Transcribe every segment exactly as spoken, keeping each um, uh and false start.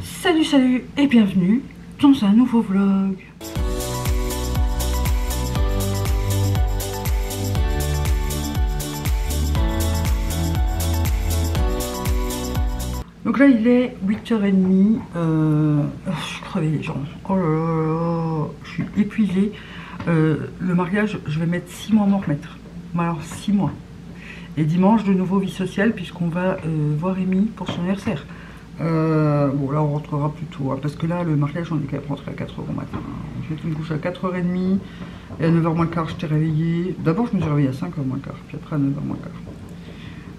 Salut salut et bienvenue dans un nouveau vlog. Donc là il est huit heures trente, euh, je suis crevée les gens, oh là là là, je suis épuisée. Euh, le mariage, je vais mettre six mois à m'en remettre, alors six mois. Et dimanche, de nouveau vie sociale, puisqu'on va euh, voir Amy pour son anniversaire. Euh, bon, là, on rentrera plus tôt, hein, parce que là, le mariage, on est qu'à rentrer à quatre heures au matin. Je vais me coucher à quatre heures trente, et à neuf heures moins le quart, j'étais réveillée. D'abord, je me suis réveillée à cinq heures moins le quart, puis après à neuf heures moins le quart.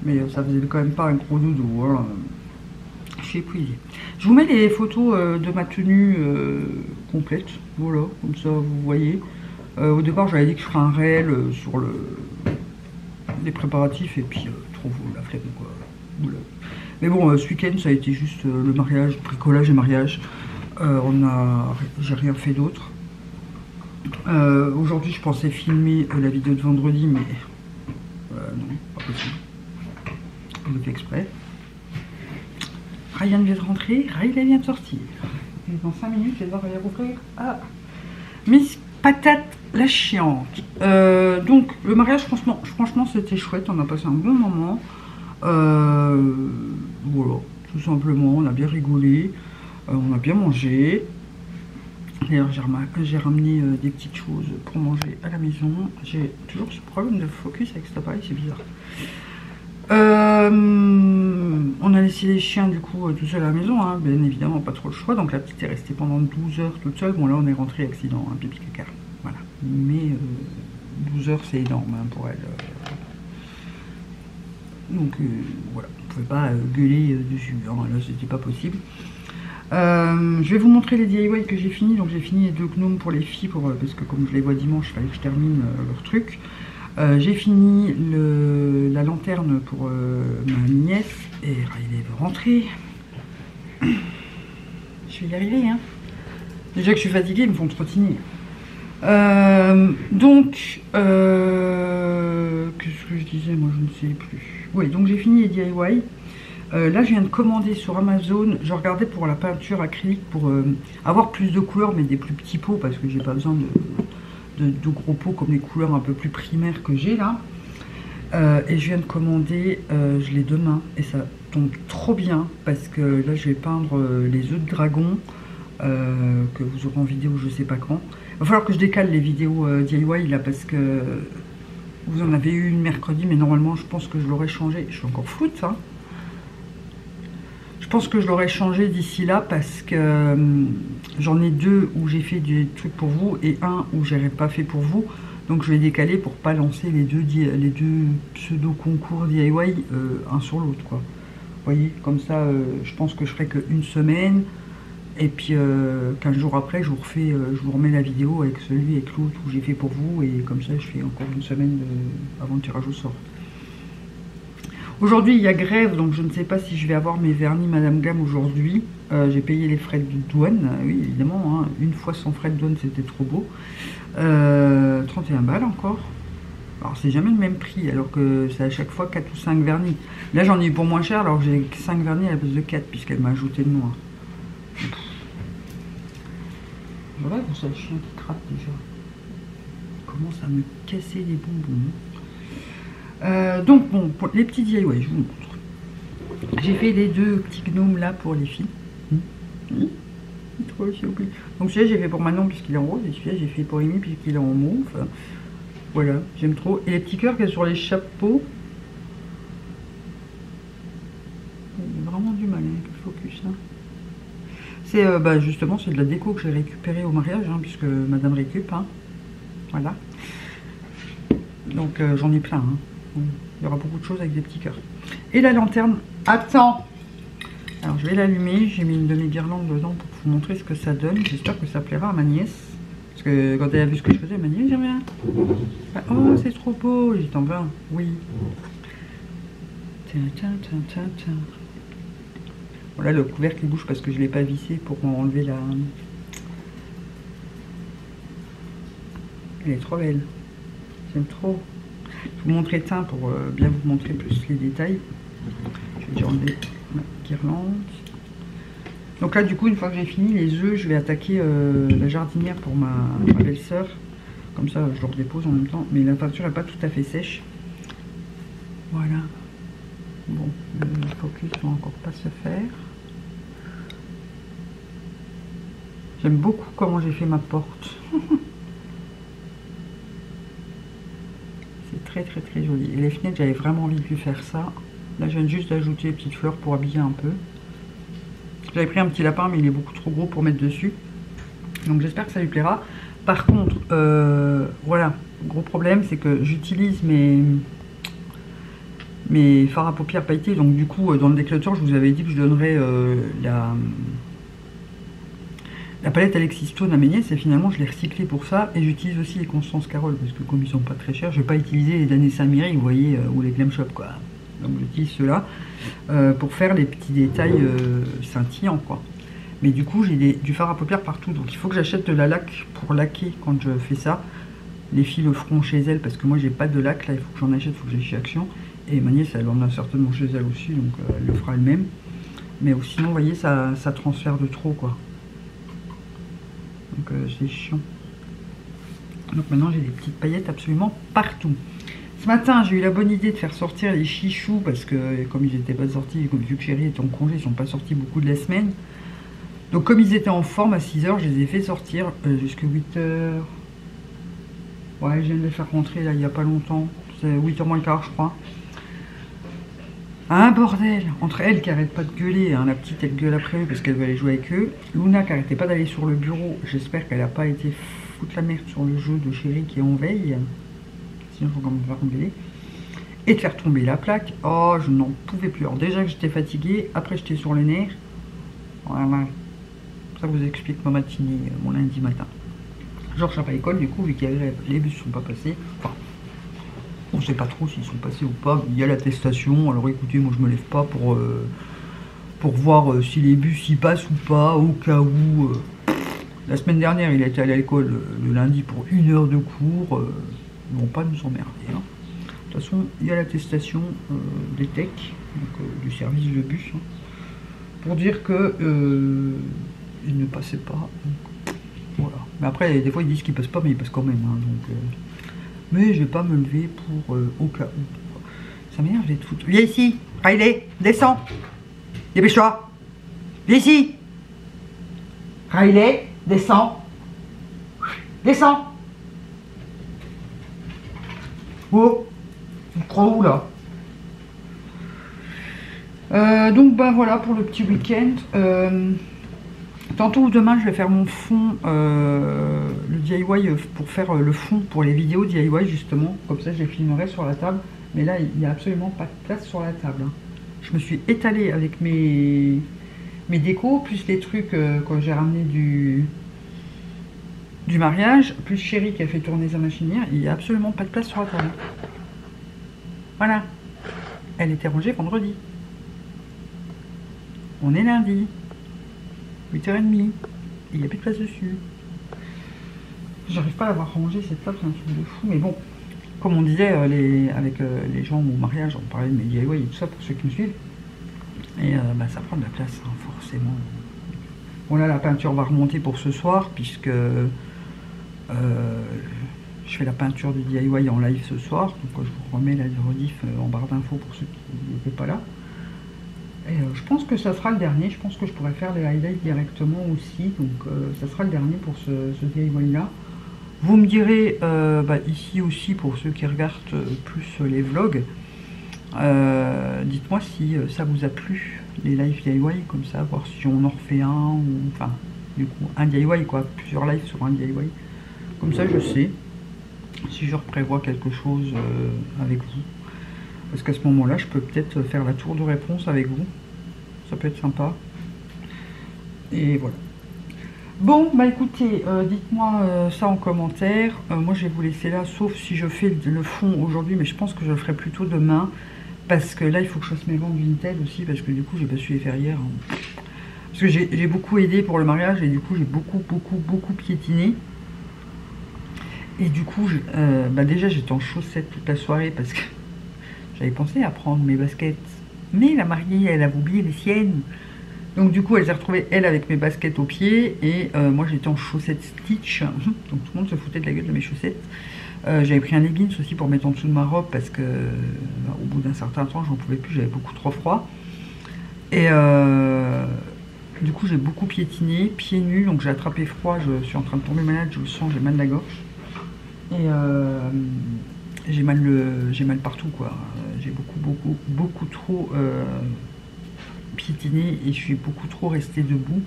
Mais euh, ça faisait quand même pas un gros doudou, hein. Je suis épuisée. Je vous mets les photos euh, de ma tenue euh, complète, voilà, comme ça, vous voyez. Euh, au départ, j'avais dit que je ferais un réel euh, sur le... les préparatifs et puis euh, trop la flemme quoi. Oula. Mais bon, euh, ce week-end ça a été juste euh, le mariage, bricolage et mariage. Euh, on a, j'ai rien fait d'autre. Euh, Aujourd'hui je pensais filmer euh, la vidéo de vendredi, mais euh, non, pas possible. On le fait exprès. Ryan vient de rentrer, Ryan vient de sortir. Et dans cinq minutes, je vais devoir aller rouvrir. Ah, Miss Patate la chiante. Euh, donc le mariage franchement franchement c'était chouette, on a passé un bon moment. Euh, voilà, tout simplement, on a bien rigolé, euh, on a bien mangé. D'ailleurs j'ai ramené euh, des petites choses pour manger à la maison. J'ai toujours ce problème de focus avec cet appareil, c'est bizarre. Euh, on a laissé les chiens du coup euh, tout seuls à la maison, hein, bien évidemment pas trop le choix. Donc la petite est restée pendant douze heures toute seule. Bon là on est rentré accident, hein, pipi caca. Voilà, mais euh, douze heures c'est énorme hein, pour elle. Donc euh, voilà, on ne pouvait pas euh, gueuler euh, dessus, hein, là c'était pas possible. Euh, je vais vous montrer les D I Y que j'ai fini. Donc j'ai fini les deux gnomes pour les filles, pour, euh, parce que comme je les vois dimanche, il fallait que je termine euh, leur truc. Euh, j'ai fini le, la lanterne pour euh, ma nièce, et Riley veut rentrer. Je vais y arriver, hein. Déjà que je suis fatiguée, ils me font trottiner. Euh, donc, euh, qu'est-ce que je disais, moi je ne sais plus. Oui, donc j'ai fini les D I Y. Euh, là, je viens de commander sur Amazon. Je regardais pour la peinture acrylique pour euh, avoir plus de couleurs, mais des plus petits pots parce que j'ai pas besoin de, de, de gros pots comme les couleurs un peu plus primaires que j'ai là. Euh, et je viens de commander, euh, je l'ai demain et ça tombe trop bien parce que là, je vais peindre les œufs de dragon euh, que vous aurez en vidéo, je sais pas quand. Il va falloir que je décale les vidéos euh, D I Y là parce que vous en avez eu une mercredi, mais normalement je pense que je l'aurais changé. Je suis encore floute, hein. Je pense que je l'aurais changé d'ici là parce que euh, j'en ai deux où j'ai fait des trucs pour vous et un où j'avais pas fait pour vous. Donc je vais décaler pour pas lancer les deux, les deux pseudo concours D I Y euh, un sur l'autre quoi. Vous voyez, comme ça euh, je pense que je ferai qu'une semaine. Et puis euh, quinze jours après, je vous, refais, euh, je vous remets la vidéo avec celui, avec l'autre où j'ai fait pour vous. Et comme ça, je fais encore une semaine de... avant le tirage au sort. Aujourd'hui, il y a grève, donc je ne sais pas si je vais avoir mes vernis Madame Glam aujourd'hui. Euh, j'ai payé les frais de douane, oui, évidemment. Hein. Une fois sans frais de douane, c'était trop beau. Euh, trente et un balles encore. Alors, c'est jamais le même prix, alors que c'est à chaque fois quatre ou cinq vernis. Là, j'en ai eu pour moins cher, alors que j'ai cinq vernis à la place de quatre, puisqu'elle m'a ajouté le noir. Voilà, c'est le chien qui craque déjà. Il commence à me casser les bonbons. Euh, donc, bon, pour les petits D I Y, ouais, je vous montre. J'ai fait les deux petits gnomes là pour les filles. Mmh. Trop, donc, celui-là, j'ai fait pour Manon puisqu'il est en rose. Et celui-là, j'ai fait pour Amy puisqu'il est en mauve. Voilà, j'aime trop. Et les petits cœurs qu'il y a sur les chapeaux. Il y a vraiment du mal avec le focus, hein. C'est euh, bah, justement c'est de la déco que j'ai récupérée au mariage, hein, puisque Madame récup, hein, voilà. Donc euh, j'en ai plein, hein. Donc, il y aura beaucoup de choses avec des petits cœurs. Et la lanterne, attends. Alors je vais l'allumer, j'ai mis une de mes guirlandes dedans pour vous montrer ce que ça donne. J'espère que ça plaira à ma nièce, parce que quand elle a vu ce que je faisais, elle m'a dit j'aime bien. Ah, oh c'est trop beau, j'ai dit t'en veux un, oui. Tiens, tiens, tiens, tiens, tiens. Là, le couvercle bouge parce que je ne l'ai pas vissé pour enlever la... Elle est trop belle. J'aime trop. Je vous montrer teint pour bien vous montrer plus les détails. Je vais déjà enlever ma guirlande. Donc là du coup, une fois que j'ai fini les œufs, je vais attaquer euh, la jardinière pour ma, ma belle-sœur. Comme ça je le redépose en même temps, mais la peinture n'est pas tout à fait sèche. Voilà. Bon, le focus ne va encore pas se faire. J'aime beaucoup comment j'ai fait ma porte. C'est très très très joli. Et les fenêtres, j'avais vraiment envie de faire ça. Là, je viens juste d'ajouter les petites fleurs pour habiller un peu. J'avais pris un petit lapin, mais il est beaucoup trop gros pour mettre dessus. Donc j'espère que ça lui plaira. Par contre, euh, voilà, gros problème, c'est que j'utilise mes... mes fards à paupières pailletés. Donc du coup, dans le déclotteur, je vous avais dit que je donnerais euh, la... la palette Alexis Stone à Magnès, et finalement je l'ai recyclée pour ça, et j'utilise aussi les Constance Carole, parce que comme ils sont pas très chers, je vais pas utiliser les damnés Saint-Mireille, vous voyez, euh, ou les Glam Shop, quoi. Donc j'utilise ceux-là euh, pour faire les petits détails euh, scintillants, quoi. Mais du coup, j'ai du fard à paupières partout, donc il faut que j'achète de la laque pour laquer quand je fais ça. Les filles le feront chez elles, parce que moi j'ai pas de laque, là il faut que j'en achète, il faut que j'aille chez Action. Et Magnès, elle en a certainement chez elle aussi, donc euh, elle le fera elle-même. Mais euh, sinon, vous voyez, ça, ça transfère de trop, quoi. Donc euh, c'est chiant. Donc maintenant j'ai des petites paillettes absolument partout. Ce matin j'ai eu la bonne idée de faire sortir les chichous, parce que comme ils n'étaient pas sortis, comme vu que Chérie était en congé, ils sont pas sortis beaucoup de la semaine. Donc comme ils étaient en forme, à six heures, je les ai fait sortir euh, jusqu'à huit heures. Ouais, je viens de les faire rentrer là il n'y a pas longtemps. C'est huit heures moins le quart, je crois. Un bordel entre elle qui arrête pas de gueuler, hein, la petite elle gueule après eux parce qu'elle veut aller jouer avec eux, Luna qui arrêtait pas d'aller sur le bureau, j'espère qu'elle a pas été foutre la merde sur le jeu de Chérie qui est en veille, sinon je vais quand même faire gueuler, et de faire tomber la plaque. Oh, je n'en pouvais plus. Alors déjà que j'étais fatiguée, après j'étais sur les nerfs. Voilà, ça vous explique ma matinée, mon lundi matin. Georges n'a pas l'école du coup, vu que les bus sont pas passés, enfin, on ne sait pas trop s'ils sont passés ou pas. Il y a l'attestation. Alors écoutez, moi je me lève pas pour, euh, pour voir euh, si les bus y passent ou pas, au cas où. Euh, la semaine dernière, il a été allé à l'école euh, le lundi pour une heure de cours. Euh, ils ne vont pas nous emmerder. Hein. De toute façon, il y a l'attestation euh, des techs, donc, euh, du service de bus, hein, pour dire que euh, ils ne passaient pas. Donc, voilà. Mais après, des fois, ils disent qu'ils passent pas, mais ils passent quand même. Hein, donc, euh, mais je vais pas me lever pour euh, au cas où. Ça m'énerve, je vais te foutre. Viens ici, Riley, descends. Dépêche-toi. Viens ici. Riley, descends. Descends. Oh, tu crois où là? euh, Donc ben voilà pour le petit week-end. Euh... Tantôt ou demain, je vais faire mon fond, euh, le D I Y, pour faire le fond pour les vidéos D I Y, justement. Comme ça, je les filmerai sur la table. Mais là, il n'y a absolument pas de place sur la table. Je me suis étalée avec mes, mes décos, plus les trucs euh, que j'ai ramenés du, du mariage, plus Chérie qui a fait tourner sa machinière. Il n'y a absolument pas de place sur la table. Voilà. Elle était rangée vendredi. On est lundi. huit heures trente, il n'y a plus de place dessus. J'arrive pas à l'avoir rangé cette table, c'est un truc de fou. Mais bon, comme on disait les, avec euh, les gens au mariage, on parlait de mes D I Y et tout ça pour ceux qui me suivent. Et euh, bah, ça prend de la place, hein, forcément. Bon là, la peinture va remonter pour ce soir, puisque euh, je fais la peinture du D I Y en live ce soir. Donc euh, je vous remets la rediff euh, en barre d'infos pour ceux qui n'étaient pas là. Et euh, je pense que ça sera le dernier. Je pense que je pourrais faire les highlights directement aussi. Donc euh, ça sera le dernier pour ce, ce D I Y là. Vous me direz euh, bah, ici aussi pour ceux qui regardent euh, plus les vlogs. Euh, Dites-moi si euh, ça vous a plu les lives D I Y comme ça. Voir si on en refait un ou enfin du coup un D I Y quoi. Plusieurs lives sur un D I Y. Comme ça je sais si je reprévois quelque chose euh, avec vous. Parce qu'à ce moment-là, je peux peut-être faire la tour de réponse avec vous. Ça peut être sympa. Et voilà. Bon, bah écoutez, euh, dites-moi euh, ça en commentaire. Euh, moi, je vais vous laisser là, sauf si je fais le fond aujourd'hui. Mais je pense que je le ferai plutôt demain. Parce que là, il faut que je fasse mes ventes Vinted aussi. Parce que du coup, j'ai pas su les faire hier. Hein. Parce que j'ai j'ai beaucoup aidé pour le mariage. Et du coup, j'ai beaucoup, beaucoup, beaucoup piétiné. Et du coup, je, euh, bah déjà, j'étais en chaussettes toute la soirée. Parce que... j'avais pensé à prendre mes baskets, mais la mariée, elle a oublié les siennes. Donc du coup elle s'est retrouvée elle avec mes baskets aux pieds et euh, moi j'étais en chaussettes Stitch, donc tout le monde se foutait de la gueule de mes chaussettes. Euh, j'avais pris un leggings aussi pour mettre en dessous de ma robe parce que bah, au bout d'un certain temps j'en pouvais plus, j'avais beaucoup trop froid. Et euh, du coup j'ai beaucoup piétiné, pieds nus, donc j'ai attrapé froid, je suis en train de tomber malade, je le sens, j'ai mal de la gorge. Et euh, j'ai mal, j'ai mal partout quoi, j'ai beaucoup beaucoup beaucoup trop euh, piétiné et je suis beaucoup trop restée debout.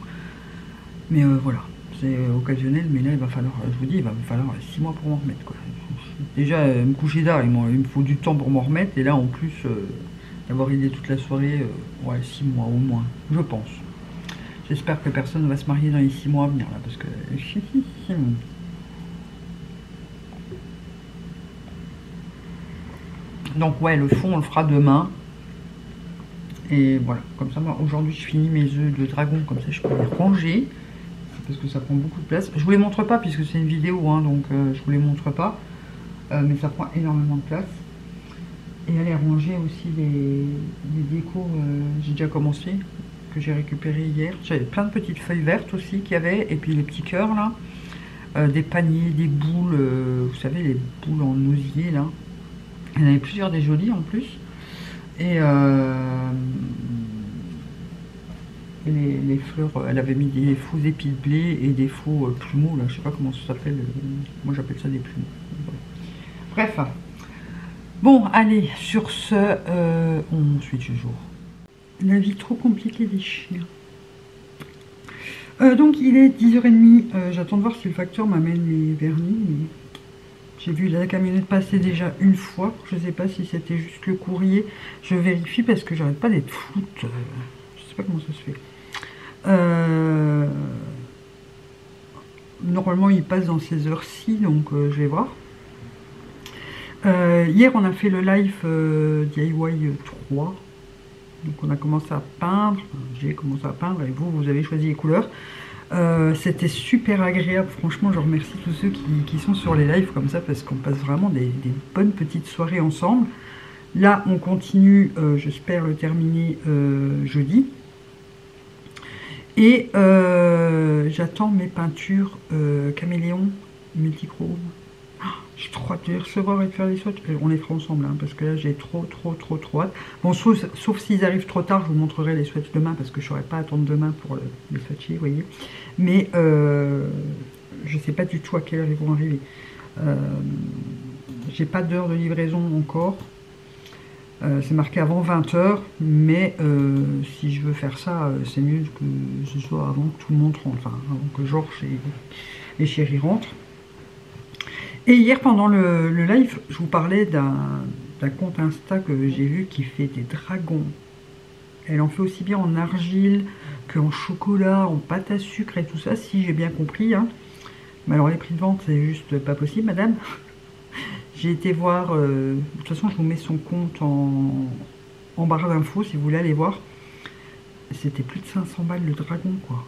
Mais euh, voilà, c'est occasionnel, mais là il va falloir, je vous dis, il va falloir six mois pour m'en remettre quoi. Déjà euh, me coucher d'art, il me faut du temps pour m'en remettre, et là en plus euh, d'avoir aidé toute la soirée, euh, ouais, six mois au moins, je pense. J'espère que personne ne va se marier dans les six mois à venir là, parce que... Donc ouais, le fond on le fera demain. Et voilà, comme ça moi aujourd'hui je finis mes œufs de dragon, comme ça je peux les ranger parce que ça prend beaucoup de place. Je vous les montre pas puisque c'est une vidéo hein, donc euh, je vous les montre pas, euh, mais ça prend énormément de place. Et aller ranger aussi les, les décos, euh, j'ai déjà commencé, que j'ai récupéré hier. J'avais plein de petites feuilles vertes aussi qu'il y avait, et puis les petits cœurs là, euh, des paniers, des boules, euh, vous savez les boules en osier là. Il y en avait plusieurs, des jolies en plus. Et euh, les, les fleurs, elle avait mis des faux épis de blé et des faux euh, plumeaux, là, je sais pas comment ça s'appelle. Moi j'appelle ça des plumeaux. Voilà. Bref. Bon, allez, sur ce, euh, on suit toujours. La vie trop compliquée des chiens. Euh, donc il est dix heures trente, euh, j'attends de voir si le facteur m'amène les vernis. Mais... j'ai vu la camionnette passer déjà une fois. Je ne sais pas si c'était juste le courrier. Je vérifie parce que j'arrête pas d'être floute. Je ne sais pas comment ça se fait. Euh... Normalement, il passe dans ces heures-ci, donc euh, je vais voir. Euh, hier, on a fait le live euh, D I Y trois. Donc, on a commencé à peindre. J'ai commencé à peindre et vous, vous avez choisi les couleurs. Euh, c'était super agréable, franchement je remercie tous ceux qui, qui sont sur les lives comme ça parce qu'on passe vraiment des, des bonnes petites soirées ensemble. Là on continue, euh, j'espère le terminer euh, jeudi. Et euh, j'attends mes peintures euh, caméléon, multichrome. Oh, j'ai trop hâte de les recevoir et de faire des swatchs. On les fera ensemble hein, parce que là j'ai trop trop trop trop hâte. Bon, sauf, sauf s'ils arrivent trop tard, je vous montrerai les swatchs demain parce que je ne saurais pas attendre demain pour le, les swatcher, vous voyez. Mais euh, je ne sais pas du tout à quelle heure ils vont arriver. Euh, j'ai pas d'heure de livraison encore. Euh, c'est marqué avant vingt heures, mais euh, si je veux faire ça, c'est mieux que ce soit avant que tout le monde rentre, enfin avant que Georges et, et Chéri rentrent. Et hier pendant le, le live, je vous parlais d'un compte Insta que j'ai vu qui fait des dragons. Elle en fait aussi bien en argile qu'en chocolat, en pâte à sucre et tout ça, si j'ai bien compris. Hein. Mais alors les prix de vente, c'est juste pas possible, madame. J'ai été voir, euh, de toute façon je vous mets son compte en, en barre d'infos si vous voulez aller voir. C'était plus de cinq cents balles le dragon quoi.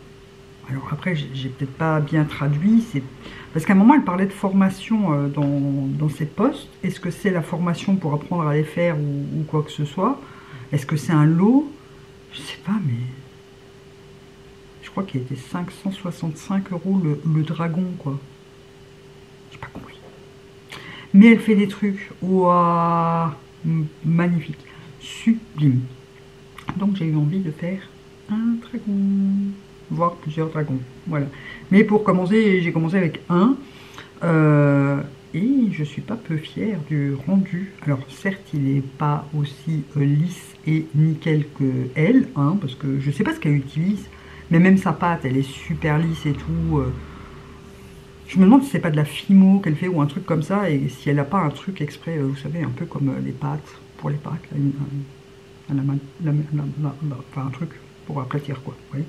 Alors après, j'ai peut-être pas bien traduit, parce qu'à un moment, elle parlait de formation dans, dans ses postes. Est-ce que c'est la formation pour apprendre à les faire ou, ou quoi que ce soit? Est-ce que c'est un lot? Je sais pas, mais... je crois qu'il était cinq cent soixante-cinq euros le, le dragon, quoi. J'ai pas compris. Mais elle fait des trucs, ouah, magnifiques, sublimes. Donc j'ai eu envie de faire un dragon, voire plusieurs dragons, voilà. Mais pour commencer, j'ai commencé avec un, euh, et je suis pas peu fière du rendu. Alors certes, il n'est pas aussi euh, lisse et nickel que elle, hein, parce que je sais pas ce qu'elle utilise, mais même sa pâte, elle est super lisse et tout. Euh, je me demande si c'est pas de la fimo qu'elle fait ou un truc comme ça, et si elle n'a pas un truc exprès, euh, vous savez, un peu comme euh, les pâtes, pour les pâtes, là, une, un, un, un, un, un, un, un truc pour aplatir quoi, vous voyez.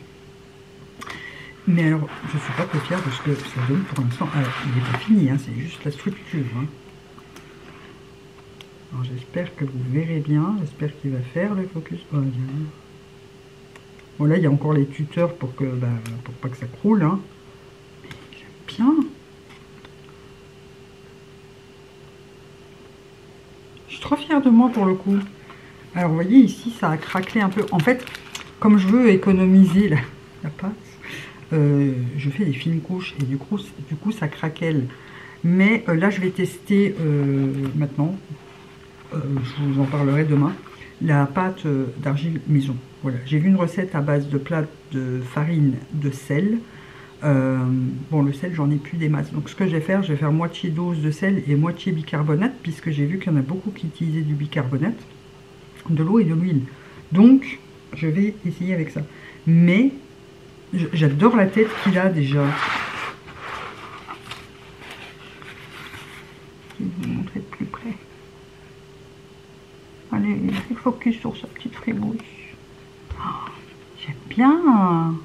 Mais alors, je ne suis pas très fière de ce que ça donne pour l'instant. Alors, il n'est pas fini, hein, c'est juste la structure. Hein. Alors, j'espère que vous verrez bien. J'espère qu'il va faire le focus. Oh, bien. Bon, là, il y a encore les tuteurs pour que, bah, pour pas que ça croule. Hein. J'aime bien. Je suis trop fière de moi pour le coup. Alors, vous voyez, ici, ça a craquelé un peu. En fait... comme je veux économiser la, la pâte, euh, je fais des fines couches et du coup, du coup ça craquelle. Mais euh, là je vais tester euh, maintenant, euh, je vous en parlerai demain, la pâte euh, d'argile maison. Voilà, j'ai vu une recette à base de plats de farine, de sel. Euh, bon, le sel, j'en ai plus des masses. Donc, ce que je vais faire, je vais faire moitié dose de sel et moitié bicarbonate, puisque j'ai vu qu'il y en a beaucoup qui utilisaient du bicarbonate, de l'eau et de l'huile. Donc, je vais essayer avec ça. Mais, j'adore la tête qu'il a déjà. Je vais vous montrer de plus près. Allez, il focus sur sa petite fribousse. Oh, j'aime bien.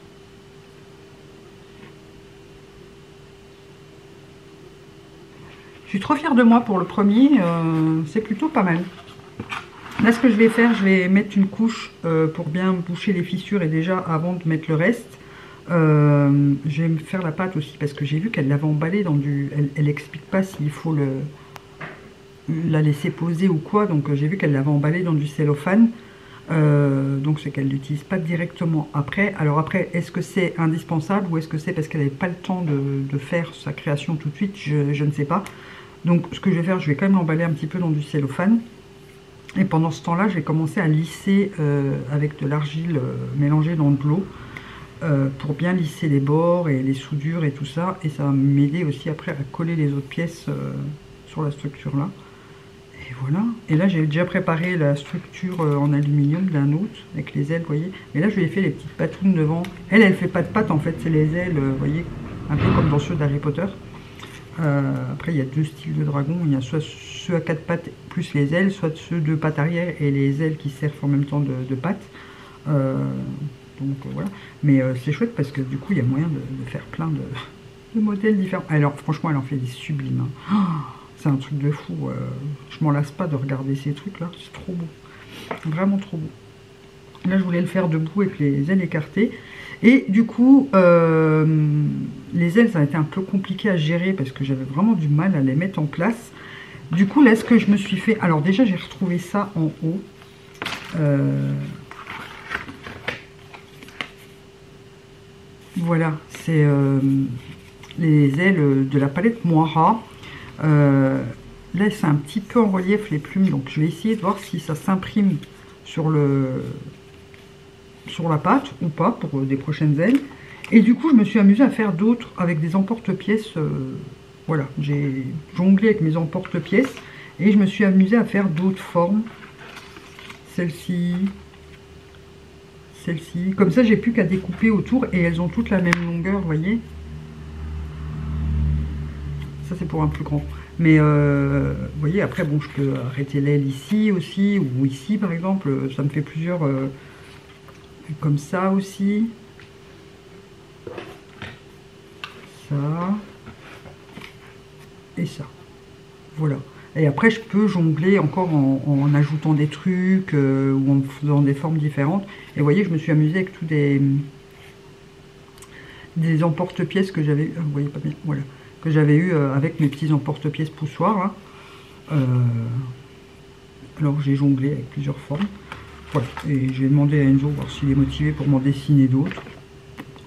Je suis trop fière de moi pour le premier, euh, c'est plutôt pas mal. Là, ce que je vais faire, je vais mettre une couche euh, pour bien boucher les fissures et déjà, avant de mettre le reste, euh, je vais me faire la pâte aussi parce que j'ai vu qu'elle l'avait emballée dans du... Elle n'explique pas s'il faut le... la laisser poser ou quoi, donc j'ai vu qu'elle l'avait emballée dans du cellophane, euh, donc c'est qu'elle l'utilise pas directement après. Alors après, est-ce que c'est indispensable ou est-ce que c'est parce qu'elle n'avait pas le temps de, de faire sa création tout de suite, je, je ne sais pas. Donc ce que je vais faire, je vais quand même l'emballer un petit peu dans du cellophane. Et pendant ce temps-là, je vais commencer à lisser euh, avec de l'argile euh, mélangée dans de l'eau euh, pour bien lisser les bords et les soudures et tout ça. Et ça va m'aider aussi après à coller les autres pièces euh, sur la structure-là. Et voilà. Et là, j'ai déjà préparé la structure euh, en aluminium d'un autre avec les ailes, vous voyez. Mais là, je lui ai fait les petites patounes devant. Elle, elle ne fait pas de pattes en fait, c'est les ailes, vous euh, voyez, un peu comme dans ceux d'Harry Potter. Euh, après il y a deux styles de dragon, il y a soit ceux à quatre pattes plus les ailes, soit ceux de pattes arrière et les ailes qui servent en même temps de, de pattes, euh, donc euh, voilà, mais euh, c'est chouette parce que du coup il y a moyen de, de faire plein de, de modèles différents. Alors franchement elle en fait des sublimes, hein. Oh, c'est un truc de fou, euh, je m'en lasse pas de regarder ces trucs là, c'est trop beau, vraiment trop beau. Là je voulais le faire debout avec les ailes écartées. Et du coup, euh, les ailes, ça a été un peu compliqué à gérer parce que j'avais vraiment du mal à les mettre en place. Du coup, là, ce que je me suis fait... Alors déjà, j'ai retrouvé ça en haut. Euh... Voilà, c'est euh, les ailes de la palette Moira. Euh, là, c'est un petit peu en relief, les plumes. Donc, je vais essayer de voir si ça s'imprime sur le... sur la pâte ou pas pour des prochaines ailes. Et du coup je me suis amusée à faire d'autres avec des emporte-pièces, euh, voilà, j'ai jonglé avec mes emporte-pièces et je me suis amusée à faire d'autres formes, celle-ci, celle-ci, comme ça j'ai plus qu'à découper autour et elles ont toutes la même longueur, voyez, ça c'est pour un plus grand, mais euh, vous voyez après bon je peux arrêter l'aile ici aussi ou ici par exemple, ça me fait plusieurs euh, comme ça aussi, ça et ça, voilà. Et après je peux jongler encore en, en ajoutant des trucs euh, ou en faisant des formes différentes. Et vous voyez je me suis amusée avec tous des des emporte-pièces que j'avais, vous voyez pas bien, voilà, que j'avais eu avec mes petits emporte-pièces poussoirs hein. euh, alors j'ai jonglé avec plusieurs formes. Voilà, et je vais demander à Enzo voir s'il est motivé pour m'en dessiner d'autres.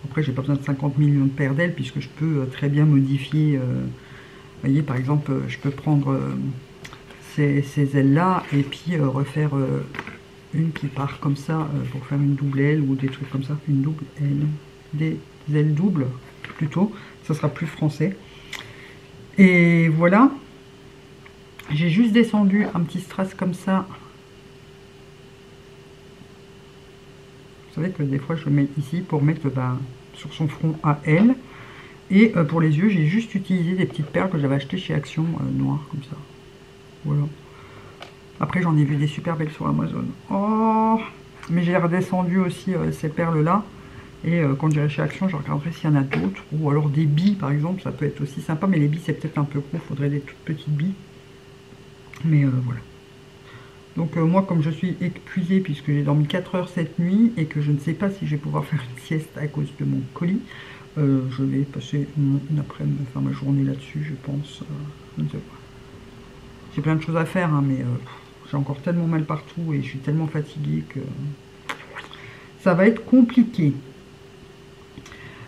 Après, j'ai pas besoin de cinquante millions de paires d'ailes puisque je peux très bien modifier. Vous euh, voyez, par exemple, je peux prendre euh, ces, ces ailes-là et puis euh, refaire euh, une qui part comme ça euh, pour faire une double aile ou des trucs comme ça. Une double aile, des ailes doubles plutôt. Ça sera plus français. Et voilà. J'ai juste descendu un petit strass comme ça. Vous savez que des fois je le mets ici pour mettre bah, sur son front à elle. Et euh, pour les yeux, j'ai juste utilisé des petites perles que j'avais achetées chez Action, euh, noires comme ça. Voilà. Après j'en ai vu des super belles sur Amazon. Oh, mais j'ai redescendu aussi euh, ces perles-là. Et euh, quand j'irai chez Action, je regarderai s'il y en a d'autres. Ou alors des billes par exemple, ça peut être aussi sympa. Mais les billes c'est peut-être un peu gros, faudrait des toutes petites billes. Mais euh, voilà. Donc euh, moi, comme je suis épuisée, puisque j'ai dormi quatre heures cette nuit, et que je ne sais pas si je vais pouvoir faire une sieste à cause de mon colis, euh, je vais passer mon après-midi, enfin ma journée là-dessus, je pense. Euh, je ne sais pas. J'ai plein de choses à faire, hein, mais euh, j'ai encore tellement mal partout, et je suis tellement fatiguée que ça va être compliqué.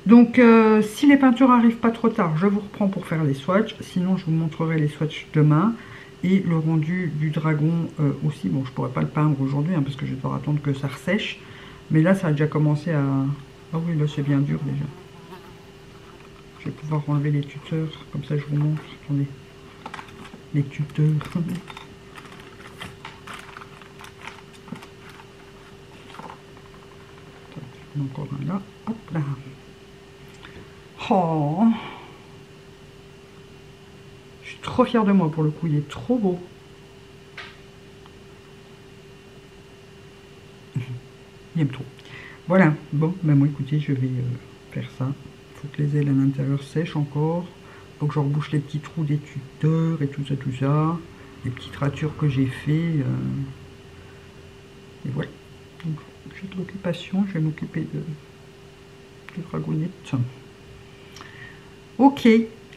Donc, euh, si les peintures n'arrivent pas trop tard, je vous reprends pour faire les swatchs. Sinon, je vous montrerai les swatchs demain. Et le rendu du dragon euh, aussi. Bon, je ne pourrais pas le peindre aujourd'hui, hein, parce que je vais devoir attendre que ça ressèche. Mais là, ça a déjà commencé à... Ah oui, là, c'est bien dur déjà. Je vais pouvoir enlever les tuteurs. Comme ça, je vous montre. Attendez. Les tuteurs. Encore un là. Hop là. Oh. Je suis trop fière de moi pour le coup, il est trop beau. Il aime trop. Voilà, bon, ben moi écoutez, je vais euh, faire ça. Il faut que les ailes à l'intérieur sèchent encore. Il faut que je rebouche les petits trous des tuteurs et tout ça, tout ça. Les petites ratures que j'ai fait. Euh... Et voilà. Donc, j'ai de l'occupation, je vais m'occuper de... de dragonnette. Ok,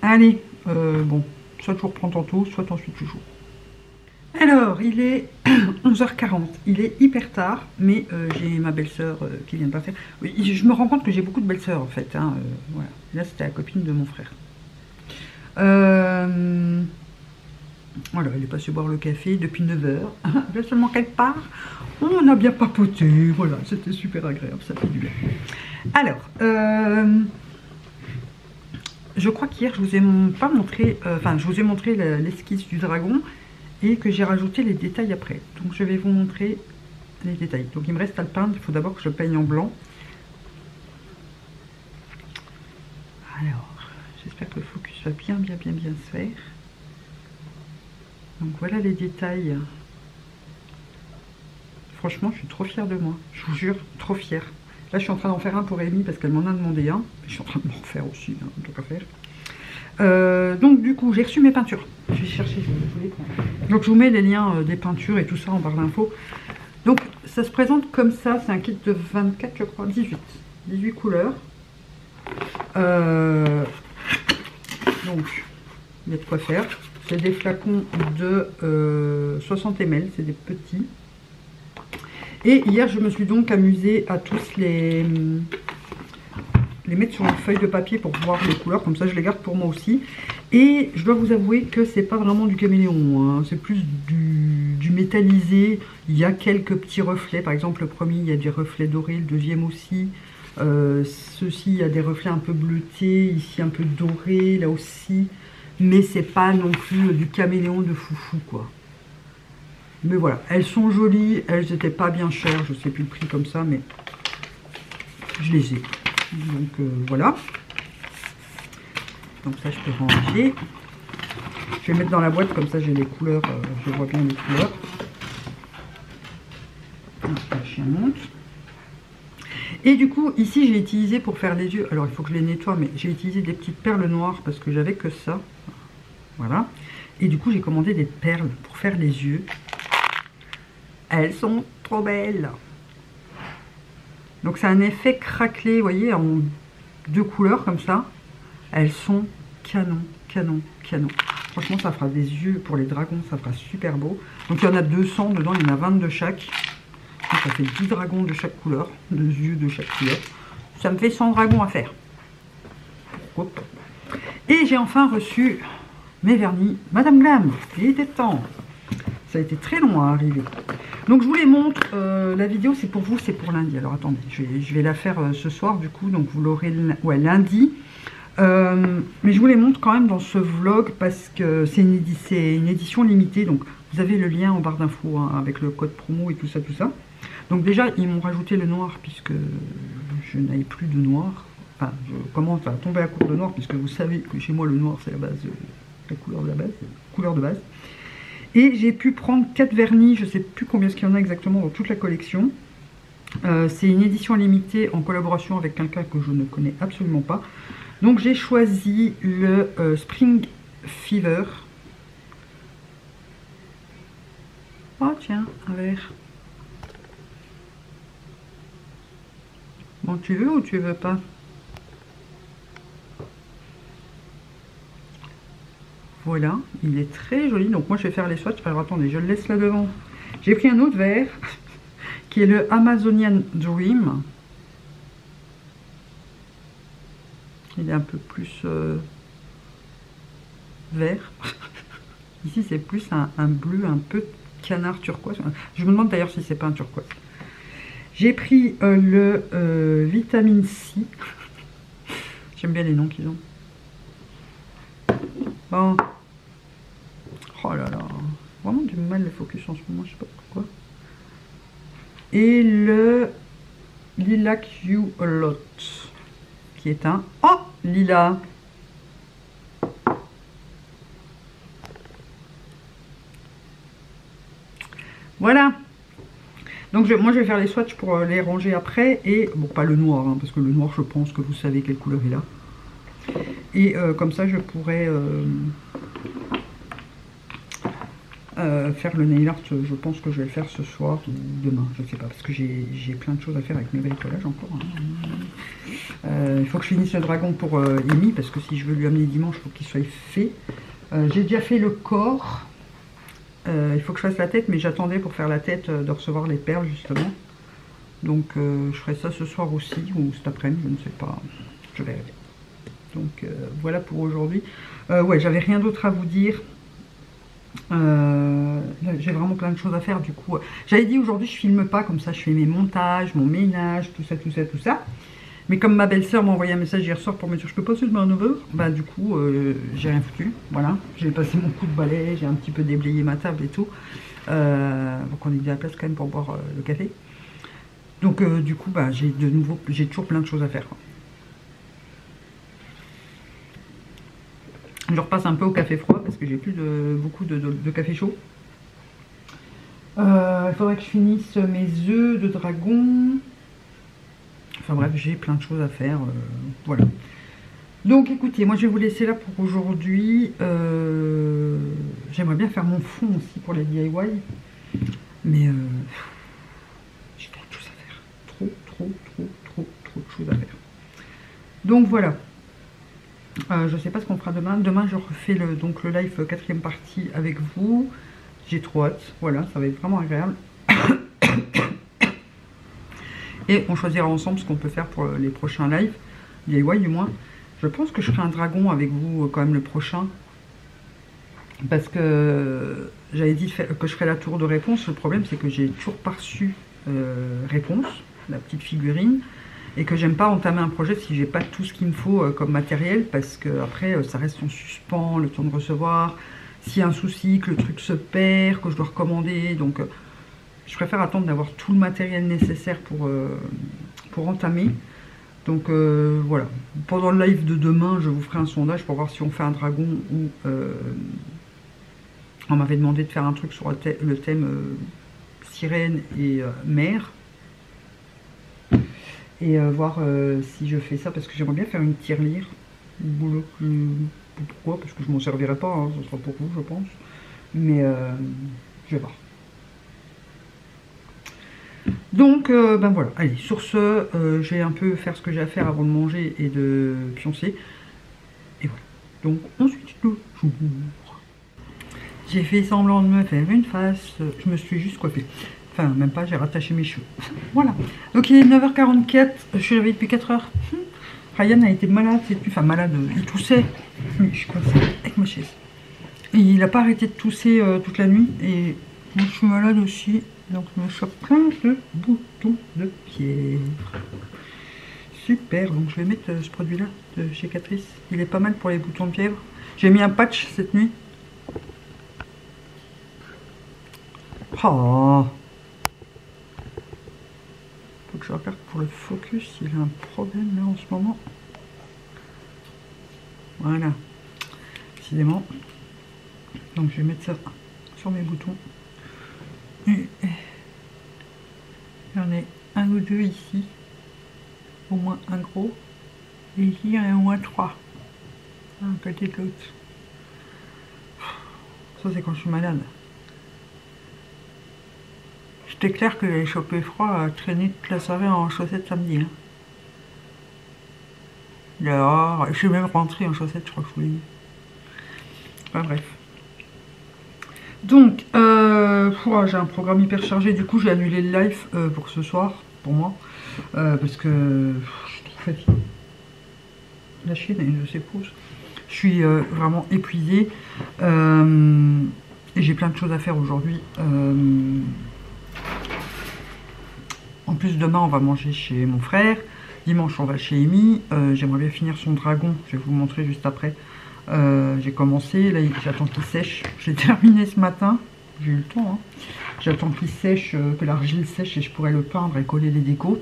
allez, euh, bon, soit je vous reprends tantôt, soit ensuite je joue. Alors, il est onze heures quarante, il est hyper tard, mais euh, j'ai ma belle-sœur euh, qui vient de partir. Oui, je me rends compte que j'ai beaucoup de belles-sœurs en fait, hein, euh, voilà. Là c'était la copine de mon frère. Euh... Voilà, elle est passée boire le café depuis neuf heures. Là seulement qu'elle part, on a bien papoté, voilà, c'était super agréable, ça fait du bien. Alors, euh... je crois qu'hier je vous ai pas montré, euh, enfin je vous ai montré l'esquisse du dragon et que j'ai rajouté les détails après. Donc je vais vous montrer les détails. Donc il me reste à le peindre, il faut d'abord que je peigne en blanc. Alors, j'espère que le focus va bien bien bien bien se faire. Donc voilà les détails. Franchement je suis trop fière de moi, je vous jure, trop fière. Là, je suis en train d'en faire un pour Amy parce qu'elle m'en a demandé un. Je suis en train de m'en refaire aussi, hein, en tout cas faire. Euh, donc, du coup, j'ai reçu mes peintures. Je vais chercher, je vais les prendre. Donc, je vous mets les liens euh, des peintures et tout ça en barre d'infos. Donc, ça se présente comme ça. C'est un kit de vingt-quatre, je crois, dix-huit. dix-huit couleurs. Euh, donc, il y a de quoi faire. C'est des flacons de euh, soixante millilitres. C'est des petits. Et hier, je me suis donc amusée à tous les, les mettre sur une feuille de papier pour voir les couleurs. Comme ça, je les garde pour moi aussi. Et je dois vous avouer que c'est pas vraiment du caméléon. Hein. C'est plus du, du métallisé. Il y a quelques petits reflets. Par exemple, le premier, il y a des reflets dorés. Le deuxième aussi. Euh, Ceci, il y a des reflets un peu bleutés. Ici, un peu dorés. Là aussi. Mais c'est pas non plus du caméléon de foufou, quoi. Mais voilà, elles sont jolies, elles n'étaient pas bien chères, je ne sais plus le prix comme ça, mais je les ai. Donc euh, voilà. Donc ça, je peux ranger. Je vais mettre dans la boîte, comme ça j'ai les couleurs, euh, je vois bien les couleurs. Donc là, je monte. Et du coup, ici, j'ai utilisé pour faire les yeux, alors il faut que je les nettoie, mais j'ai utilisé des petites perles noires parce que j'avais que ça. Voilà. Et du coup, j'ai commandé des perles pour faire les yeux. Elles sont trop belles. Donc c'est un effet craquelé, vous voyez, en deux couleurs comme ça. Elles sont canon, canon, canon. Franchement, ça fera des yeux pour les dragons, ça fera super beau. Donc il y en a deux cents dedans, il y en a vingt-deux chaque. Donc ça fait dix dragons de chaque couleur, deux yeux de chaque couleur. Ça me fait cent dragons à faire. Hop. Et j'ai enfin reçu mes vernis Madame Glam. Il était temps. Ça a été très long à arriver. Donc je vous les montre, euh, la vidéo c'est pour vous, c'est pour lundi. Alors attendez, je vais, je vais la faire euh, ce soir du coup, donc vous l'aurez ouais, lundi. Euh, mais je vous les montre quand même dans ce vlog parce que c'est une, une édition limitée. Donc vous avez le lien en barre d'infos hein, avec le code promo et tout ça, tout ça. Donc déjà ils m'ont rajouté le noir puisque je n'avais plus de noir. Enfin je commence à tomber à court de noir puisque vous savez que chez moi le noir c'est la base, euh, la couleur de la base, couleur de base. Et j'ai pu prendre quatre vernis, je ne sais plus combien ce qu'il y en a exactement dans toute la collection. Euh, c'est une édition limitée en collaboration avec quelqu'un que je ne connais absolument pas. Donc j'ai choisi le euh, Spring Fever. Oh tiens, un verre. Bon, tu veux ou tu veux pas? Voilà, il est très joli. Donc moi je vais faire les swatchs. Alors attendez, je le laisse là devant. J'ai pris un autre verre qui qui est le Amazonian Dream. Il est un peu plus euh, vert. Ici, c'est plus un, un bleu, un peu canard turquoise. Je me demande d'ailleurs si c'est pas un turquoise. J'ai pris euh, le euh, vitamine C. J'aime bien les noms qu'ils ont. Bon. Oh là là. Vraiment du mal le focus en ce moment, je sais pas pourquoi. Et le Lilac You A Lot. Qui est un... Oh Lila. Voilà. Donc je, moi je vais faire les swatchs pour les ranger après. Et bon, pas le noir, hein, parce que le noir je pense que vous savez quelle couleur il a. Et euh, comme ça je pourrais euh, euh, faire le nail art. Je pense que je vais le faire ce soir ou demain, je ne sais pas, parce que j'ai plein de choses à faire avec mes bricolages encore, hein. Euh, il faut que je finisse le dragon pour euh, Amy, parce que si je veux lui amener dimanche, il faut qu'il soit fait. Euh, j'ai déjà fait le corps. Euh, il faut que je fasse la tête, mais j'attendais pour faire la tête euh, de recevoir les perles, justement. Donc, euh, je ferai ça ce soir aussi, ou cet après-midi, je ne sais pas. Je verrai bien. Donc, euh, voilà pour aujourd'hui. Euh, ouais, j'avais rien d'autre à vous dire. Euh, j'ai vraiment plein de choses à faire, du coup. J'avais dit, aujourd'hui, je filme pas, comme ça, je fais mes montages, mon ménage, tout ça, tout ça, tout ça. Mais comme ma belle-sœur m'a envoyé un message hier soir pour me dire je peux passer demain à neuf heures, bah du coup euh, j'ai rien foutu, voilà, j'ai passé mon coup de balai, j'ai un petit peu déblayé ma table et tout, euh, donc on est déjà à la place quand même pour boire euh, le café, donc euh, du coup bah j'ai de nouveau, j'ai toujours plein de choses à faire, quoi. Je repasse un peu au café froid parce que j'ai plus de beaucoup de, de, de café chaud. Il euh, faudrait que je finisse mes œufs de dragon. Enfin bref, j'ai plein de choses à faire, euh, voilà. Donc écoutez, moi je vais vous laisser là pour aujourd'hui. Euh, J'aimerais bien faire mon fond aussi pour les D I Y. Mais euh, j'ai trop de choses à faire. Trop, trop, trop, trop, trop de choses à faire. Donc voilà. Euh, je ne sais pas ce qu'on fera demain. Demain je refais le, donc, le live quatrième partie avec vous. J'ai trop hâte. Voilà, ça va être vraiment agréable. Et on choisira ensemble ce qu'on peut faire pour les prochains lives, D I Y du moins. Je pense que je ferai un dragon avec vous quand même le prochain. Parce que j'avais dit que je ferais la tour de réponse. Le problème c'est que j'ai toujours pas reçu euh, réponse, la petite figurine. Et que j'aime pas entamer un projet si j'ai pas tout ce qu'il me faut euh, comme matériel. Parce que après euh, ça reste en suspens, le temps de recevoir. S'il y a un souci, que le truc se perd, que je dois recommander. Donc... Euh, je préfère attendre d'avoir tout le matériel nécessaire pour, euh, pour entamer. Donc euh, voilà. Pendant le live de demain, je vous ferai un sondage pour voir si on fait un dragon ou... Euh, on m'avait demandé de faire un truc sur le thème, le thème euh, sirène et euh, mer. Et euh, voir euh, si je fais ça, parce que j'aimerais bien faire une tirelire. Boulot que... Pourquoi? Parce que je m'en servirai pas, hein, ce sera pour vous, je pense. Mais euh, je vais voir. Donc, euh, ben voilà, allez, sur ce, euh, je vais un peu faire ce que j'ai à faire avant de manger et de pioncer. Et voilà, donc on se dit le jour. J'ai fait semblant de me faire une face, je me suis juste coiffée. Enfin, même pas, j'ai rattaché mes cheveux. Voilà, donc il est neuf heures quarante-quatre, je suis réveillée depuis quatre heures. Ryan a été malade, c'est plus, enfin malade, il toussait. Mais je suis coiffée avec ma chaise. Et il n'a pas arrêté de tousser euh, toute la nuit et moi je suis malade aussi. Donc je me chope plein de boutons de pierre. Super, donc je vais mettre ce produit là de chez Catrice. Il est pas mal pour les boutons de pierre. J'ai mis un patch cette nuit. Oh. Faut que je regarde pour le focus, il a un problème là en ce moment. Voilà. Décidément. Donc je vais mettre ça sur mes boutons. J'en ai un ou deux ici, au moins un gros, et ici il y en a au moins trois, un côté de l'autre. Ça c'est quand je suis malade. J'étais clair que j'allais choper froid à traîner toute la soirée en chaussettes samedi. Hein. Dehors, je suis même rentrée en chaussettes, je crois que je vous l'ai dit. Enfin bref. Donc, euh, j'ai un programme hyper chargé. Du coup, j'ai annulé le live euh, pour ce soir, pour moi. Euh, parce que je suis trop fatiguée. La chienne a une de ses pauses. Je suis euh, vraiment épuisée. Euh, et j'ai plein de choses à faire aujourd'hui. Euh, en plus, demain, on va manger chez mon frère. Dimanche, on va chez Amy. Euh, J'aimerais bien finir son dragon. Je vais vous le montrer juste après. Euh, j'ai commencé, là j'attends qu'il sèche, j'ai terminé ce matin, j'ai eu le temps, hein. J'attends qu'il sèche, euh, que l'argile sèche et je pourrais le peindre et coller les décos,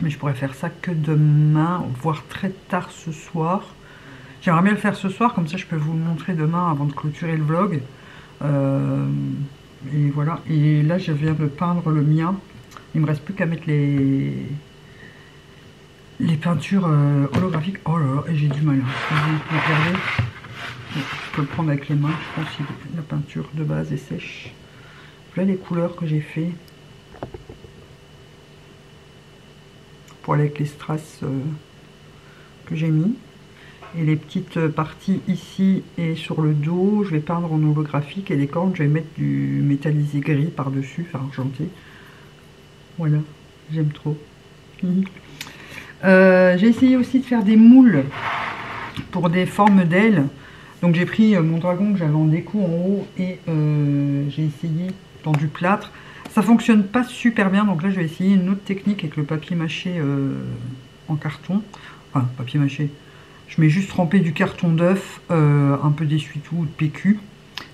mais je pourrais faire ça que demain, voire très tard ce soir. J'aimerais bien le faire ce soir, comme ça je peux vous le montrer demain avant de clôturer le vlog, euh, et voilà, et là je viens de peindre le mien, il me reste plus qu'à mettre les... les peintures euh, holographiques. Oh là là, j'ai du mal. Hein. Regardez. Je peux le prendre avec les mains. Je pense que la peinture de base est sèche. Voilà les couleurs que j'ai fait. Pour aller avec les strass euh, que j'ai mis. Et les petites parties ici et sur le dos, je vais peindre en holographique. Et les cornes, je vais mettre du métallisé gris par-dessus, enfin argenté. Voilà, j'aime trop. Mmh. Euh, j'ai essayé aussi de faire des moules pour des formes d'ailes. Donc j'ai pris mon dragon que j'avais en déco en haut et euh, j'ai essayé dans du plâtre. Ça fonctionne pas super bien, donc là je vais essayer une autre technique avec le papier mâché euh, en carton. Enfin, papier mâché. Je mets juste trempé du carton d'œuf, euh, un peu d'essuie-tout ou de P Q.